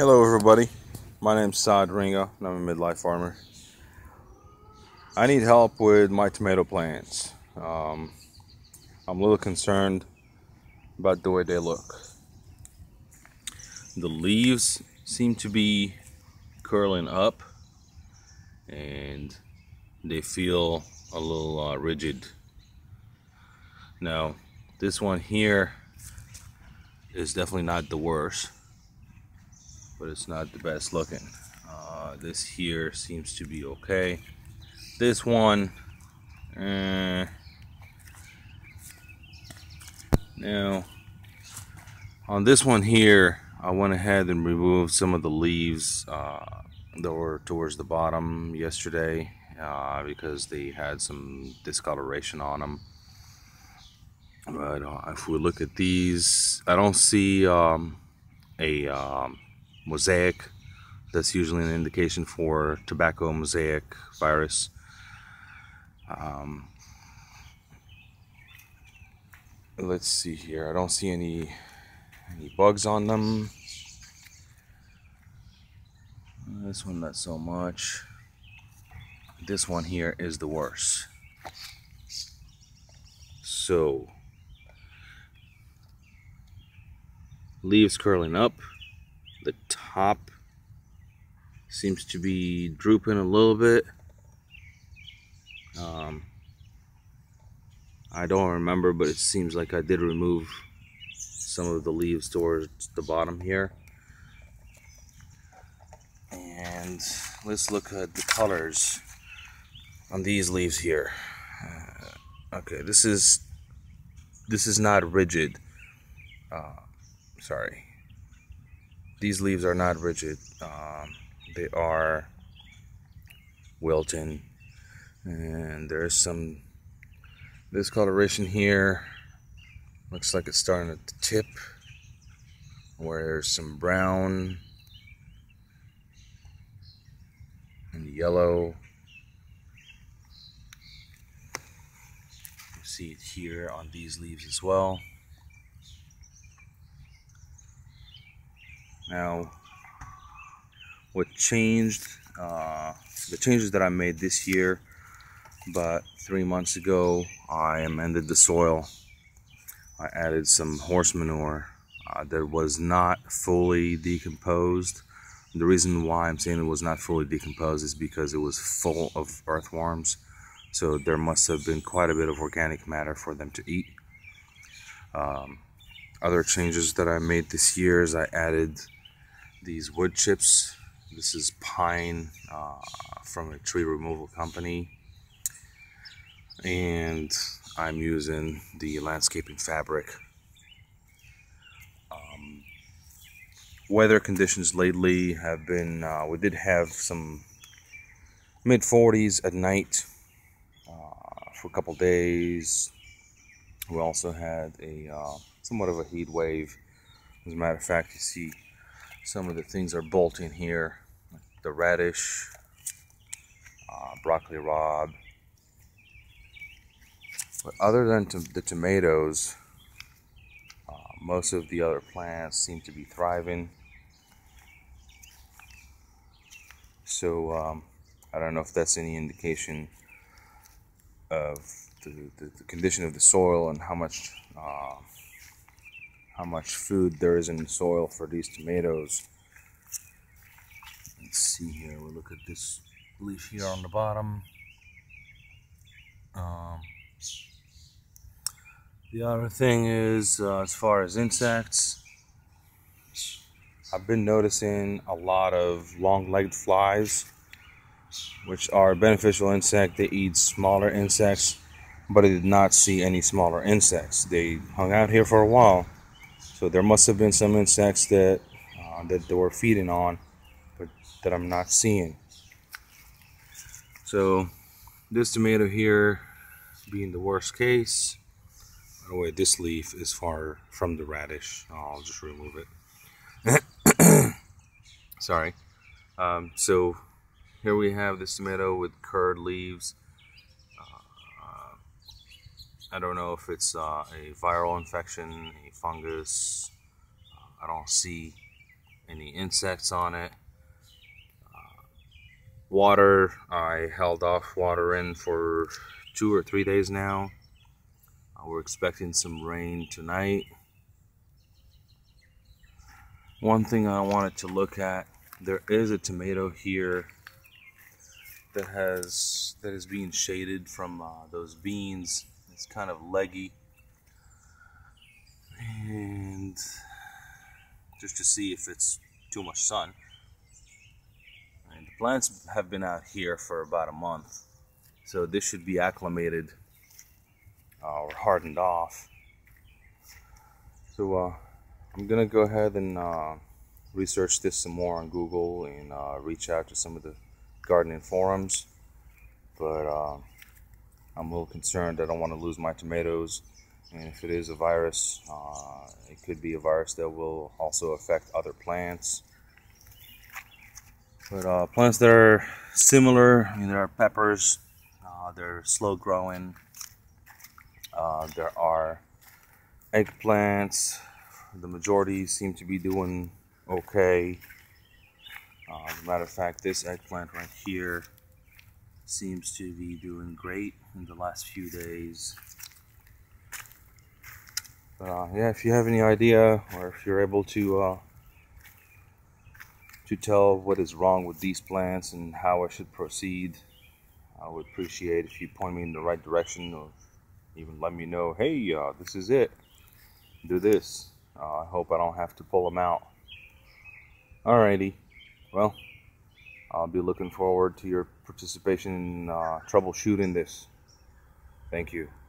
Hello everybody, my name's Sad Ringo and I'm a midlife farmer. I need help with my tomato plants. I'm a little concerned about the way they look. The leaves seem to be curling up and they feel a little rigid. Now this one here is definitely not the worst, but it's not the best looking. This here seems to be okay. This one, now on this one here, I went ahead and removed some of the leaves that were towards the bottom yesterday because they had some discoloration on them. But if we look at these, I don't see mosaic. That's usually an indication for tobacco mosaic virus. Let's see here. I don't see any bugs on them. This one, not so much. This one here is the worst. So leaves curling up. The top seems to be drooping a little bit. I don't remember, but it seems like I did remove some of the leaves towards the bottom here. And let's look at the colors on these leaves here. Okay, this is not rigid. Sorry. These leaves are not rigid, they are wilting, and there's some discoloration here. Looks like it's starting at the tip, where there's some brown and yellow. You see it here on these leaves as well. Now, what changed, the changes that I made this year, about 3 months ago, I amended the soil. I added some horse manure that was not fully decomposed. The reason why I'm saying it was not fully decomposed is because it was full of earthworms. So there must have been quite a bit of organic matter for them to eat. Other changes that I made this year is I added these wood chips. This is pine from a tree removal company, and I'm using the landscaping fabric. Weather conditions lately have been, we did have some mid-40s at night for a couple days. We also had a somewhat of a heat wave. As a matter of fact, you see some of the things are bolting here, like the radish, broccoli rob. But other than the tomatoes, most of the other plants seem to be thriving. So I don't know if that's any indication of the condition of the soil and how much food there is in the soil for these tomatoes. Let's see here, we'll look at this leaf here on the bottom. The other thing is, as far as insects, I've been noticing a lot of long-legged flies, which are a beneficial insect. They eat smaller insects, but I did not see any smaller insects. They hung out here for a while. So there must have been some insects that they were feeding on, but that I'm not seeing. So this tomato here being the worst case. By the way, this leaf is far from the radish. I'll just remove it. Sorry. So here we have this tomato with curled leaves. I don't know if it's a viral infection, a fungus. I don't see any insects on it. Water, I held off water in for 2 or 3 days now. We're expecting some rain tonight. One thing I wanted to look at, there is a tomato here that is being shaded from those beans. It's kind of leggy. And just to see if it's too much sun. And the plants have been out here for about a month, so this should be acclimated or hardened off. So I'm gonna go ahead and research this some more on Google and reach out to some of the gardening forums. But I'm a little concerned. I don't want to lose my tomatoes, and if it is a virus, it could be a virus that will also affect other plants. But plants that are similar, I mean, there are peppers, they're slow growing. There are eggplants. The majority seem to be doing okay. As a matter of fact, this eggplant right here seems to be doing great in the last few days. But yeah, if you have any idea, or if you're able to tell what is wrong with these plants and how I should proceed, I would appreciate if you point me in the right direction, or even let me know, hey, this is it, do this. I hope I don't have to pull them out. Alrighty, well, I'll be looking forward to your participation in troubleshooting this. Thank you.